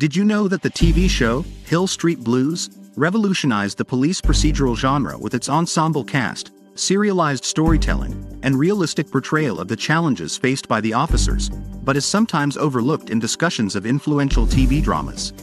Did you know that the TV show, Hill Street Blues, revolutionized the police procedural genre with its ensemble cast, serialized storytelling, and realistic portrayal of the challenges faced by the officers, but is sometimes overlooked in discussions of influential TV dramas?